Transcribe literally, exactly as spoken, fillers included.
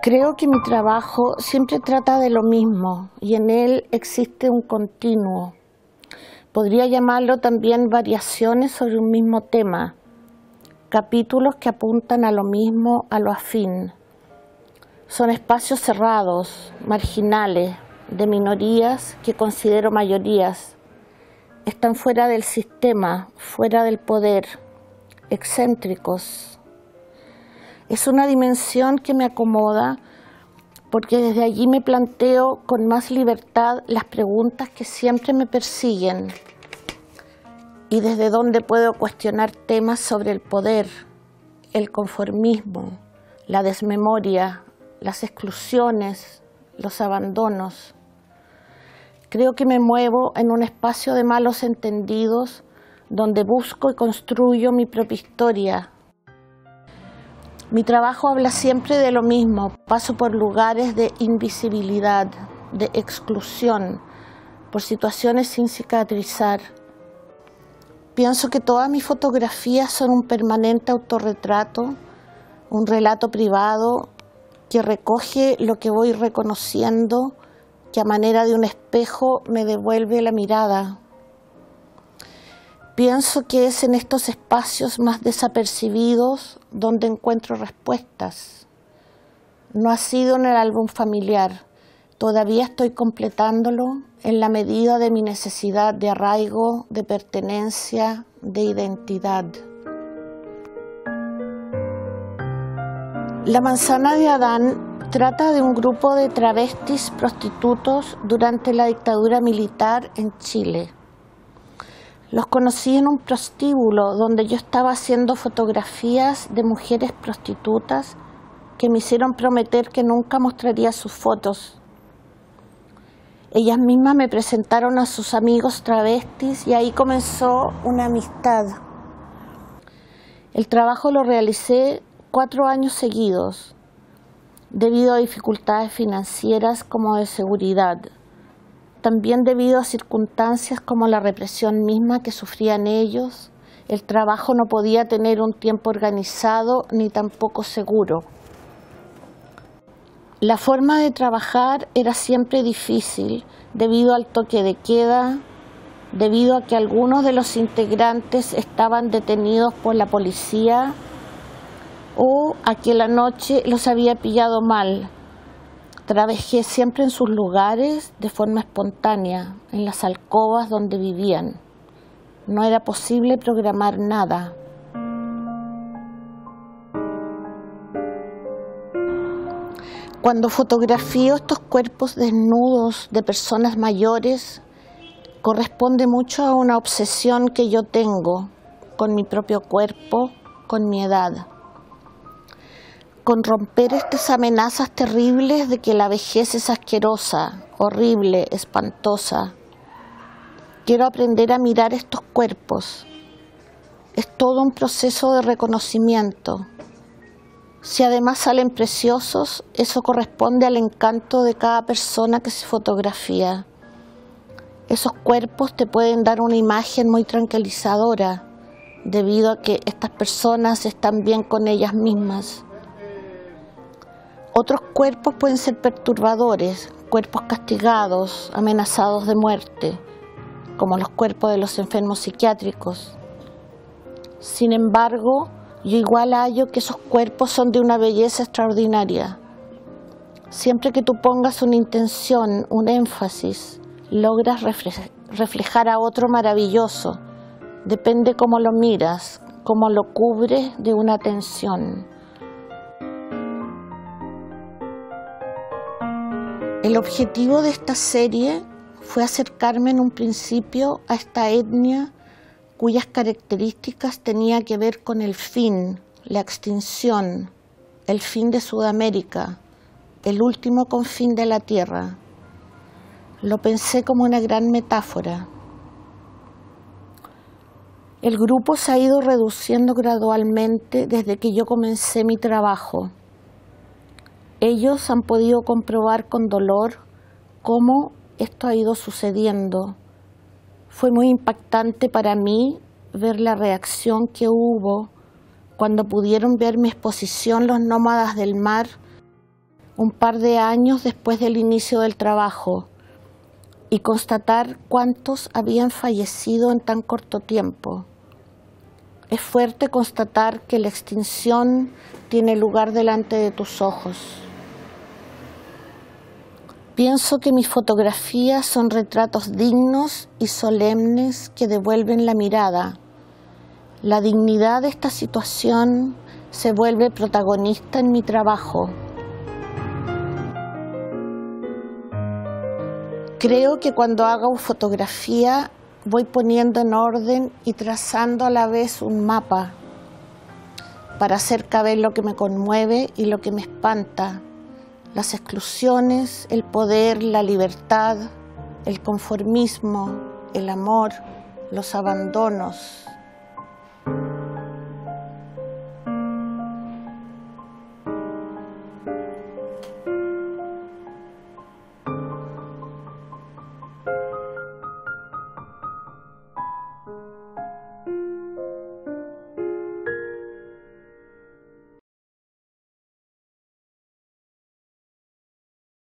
Creo que mi trabajo siempre trata de lo mismo y en él existe un continuo. Podría llamarlo también variaciones sobre un mismo tema, capítulos que apuntan a lo mismo, a lo afín. Son espacios cerrados, marginales, de minorías que considero mayorías. Están fuera del sistema, fuera del poder, excéntricos. Es una dimensión que me acomoda porque desde allí me planteo con más libertad las preguntas que siempre me persiguen y desde donde puedo cuestionar temas sobre el poder, el conformismo, la desmemoria, las exclusiones, los abandonos. Creo que me muevo en un espacio de malos entendidos donde busco y construyo mi propia historia. Mi trabajo habla siempre de lo mismo, paso por lugares de invisibilidad, de exclusión, por situaciones sin cicatrizar. Pienso que todas mis fotografías son un permanente autorretrato, un relato privado que recoge lo que voy reconociendo, que a manera de un espejo me devuelve la mirada. Pienso que es en estos espacios más desapercibidos donde encuentro respuestas. No ha sido en el álbum familiar, todavía estoy completándolo en la medida de mi necesidad de arraigo, de pertenencia, de identidad. La Manzana de Adán trata de un grupo de travestis prostitutos durante la dictadura militar en Chile. Los conocí en un prostíbulo donde yo estaba haciendo fotografías de mujeres prostitutas que me hicieron prometer que nunca mostraría sus fotos. Ellas mismas me presentaron a sus amigos travestis y ahí comenzó una amistad. El trabajo lo realicé cuatro años seguidos, debido a dificultades financieras como de seguridad. También debido a circunstancias como la represión misma que sufrían ellos, el trabajo no podía tener un tiempo organizado ni tampoco seguro. La forma de trabajar era siempre difícil debido al toque de queda, debido a que algunos de los integrantes estaban detenidos por la policía o a que la noche los había pillado mal. Trabajé siempre en sus lugares de forma espontánea, en las alcobas donde vivían. No era posible programar nada. Cuando fotografío estos cuerpos desnudos de personas mayores, corresponde mucho a una obsesión que yo tengo con mi propio cuerpo, con mi edad. Con romper estas amenazas terribles de que la vejez es asquerosa, horrible, espantosa. Quiero aprender a mirar estos cuerpos. Es todo un proceso de reconocimiento. Si además salen preciosos, eso corresponde al encanto de cada persona que se fotografía. Esos cuerpos te pueden dar una imagen muy tranquilizadora, debido a que estas personas están bien con ellas mismas. Otros cuerpos pueden ser perturbadores, cuerpos castigados, amenazados de muerte, como los cuerpos de los enfermos psiquiátricos. Sin embargo, yo igual hallo que esos cuerpos son de una belleza extraordinaria. Siempre que tú pongas una intención, un énfasis, logras reflejar a otro maravilloso. Depende cómo lo miras, cómo lo cubres de una atención. El objetivo de esta serie fue acercarme en un principio a esta etnia cuyas características tenía que ver con el fin, la extinción, el fin de Sudamérica, el último confín de la Tierra. Lo pensé como una gran metáfora. El grupo se ha ido reduciendo gradualmente desde que yo comencé mi trabajo. Ellos han podido comprobar con dolor cómo esto ha ido sucediendo. Fue muy impactante para mí ver la reacción que hubo cuando pudieron ver mi exposición Los Nómadas del Mar, un par de años después del inicio del trabajo y constatar cuántos habían fallecido en tan corto tiempo. Es fuerte constatar que la extinción tiene lugar delante de tus ojos. Pienso que mis fotografías son retratos dignos y solemnes que devuelven la mirada. La dignidad de esta situación se vuelve protagonista en mi trabajo. Creo que cuando hago fotografía voy poniendo en orden y trazando a la vez un mapa para hacer caber lo que me conmueve y lo que me espanta, las exclusiones, el poder, la libertad, el conformismo, el amor, los abandonos.